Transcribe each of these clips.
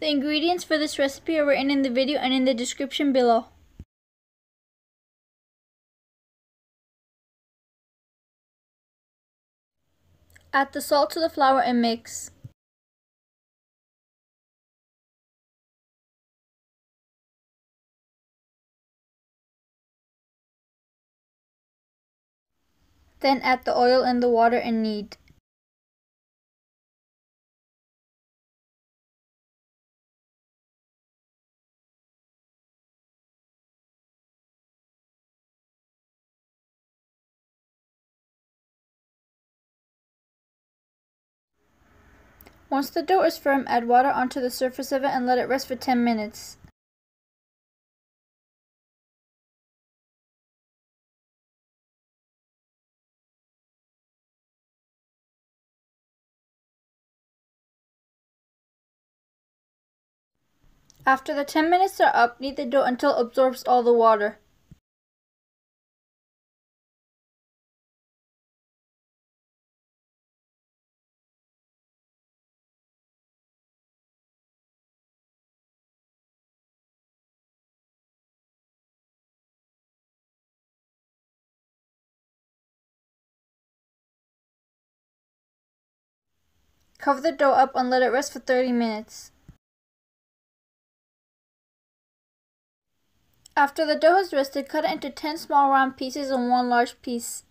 The ingredients for this recipe are written in the video and in the description below. Add the salt to the flour and mix. Then add the oil and the water and knead. Once the dough is firm, add water onto the surface of it and let it rest for 10 minutes. After the 10 minutes are up, knead the dough until it absorbs all the water. Cover the dough up and let it rest for 30 minutes. After the dough has rested, cut it into 10 small round pieces and one large piece.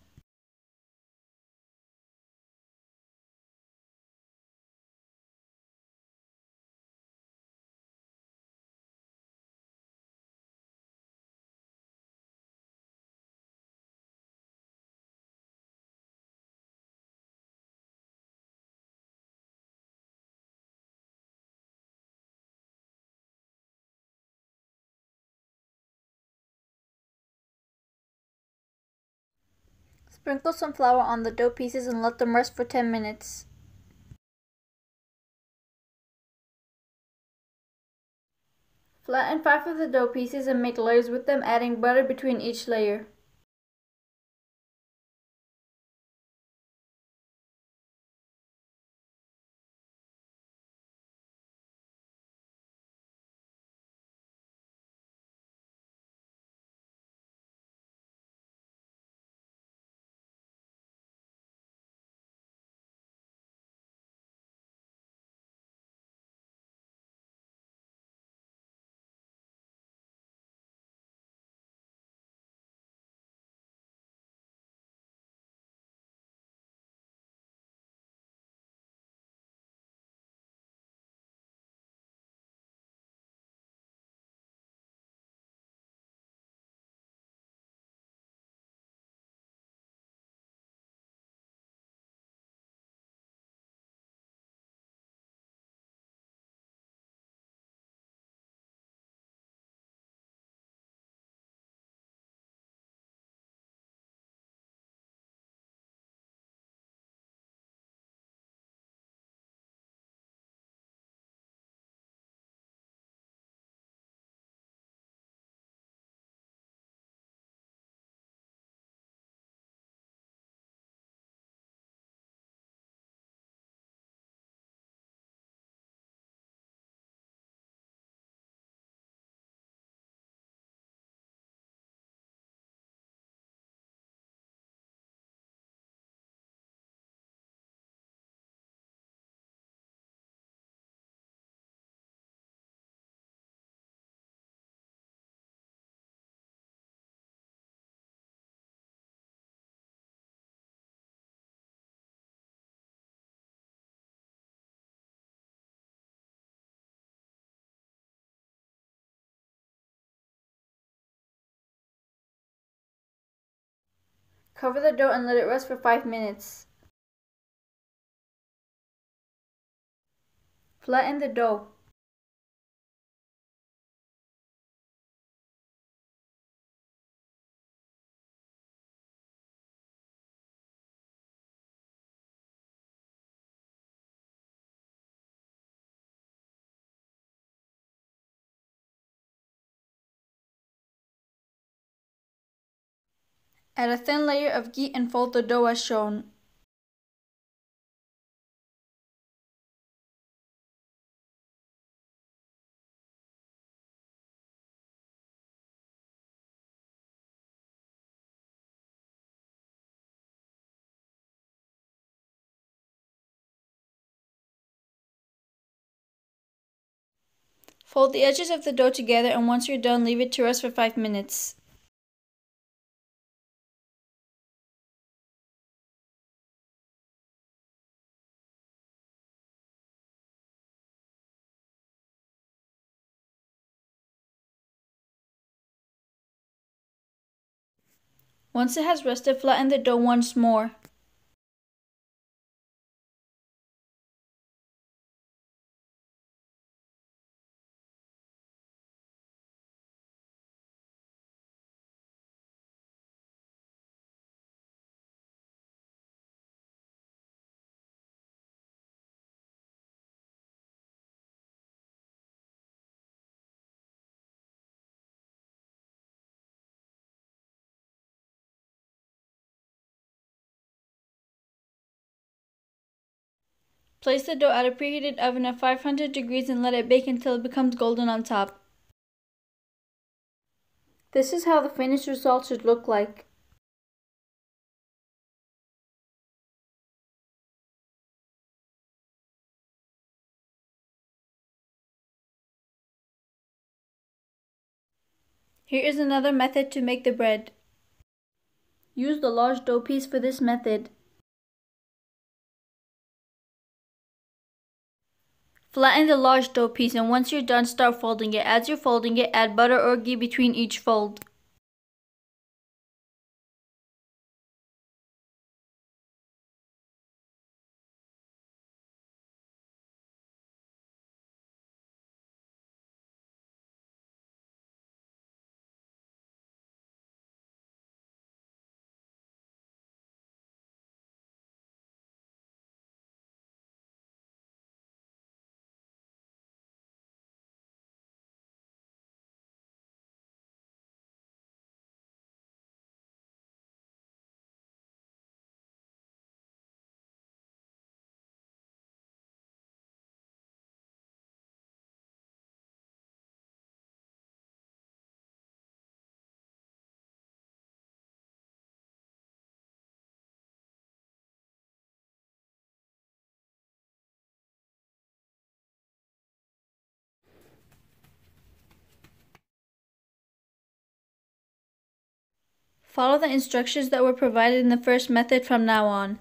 Sprinkle some flour on the dough pieces and let them rest for 10 minutes. Flatten 5 of the dough pieces and make layers with them, adding butter between each layer. Cover the dough and let it rest for 5 minutes. Flatten the dough. Add a thin layer of ghee and fold the dough as shown. Fold the edges of the dough together, and once you're done, leave it to rest for 5 minutes. Once it has rested, flatten the dough once more. Place the dough at a preheated oven at 500 degrees and let it bake until it becomes golden on top. This is how the finished result should look like. Here is another method to make the bread. Use the large dough piece for this method. Flatten the large dough piece, and once you're done, start folding it. As you're folding it, add butter or ghee between each fold. Follow the instructions that were provided in the first method from now on.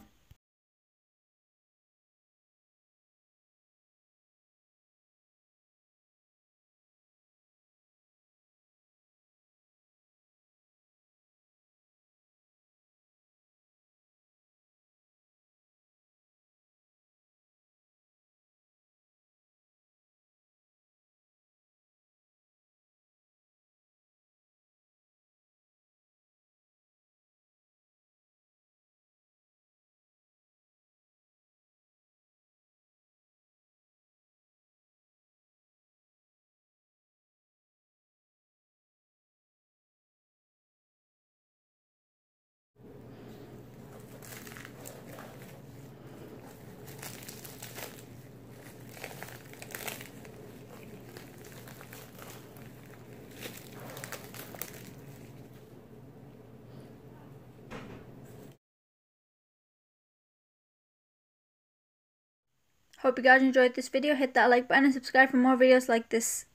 Hope you guys enjoyed this video. Hit that like button and subscribe for more videos like this.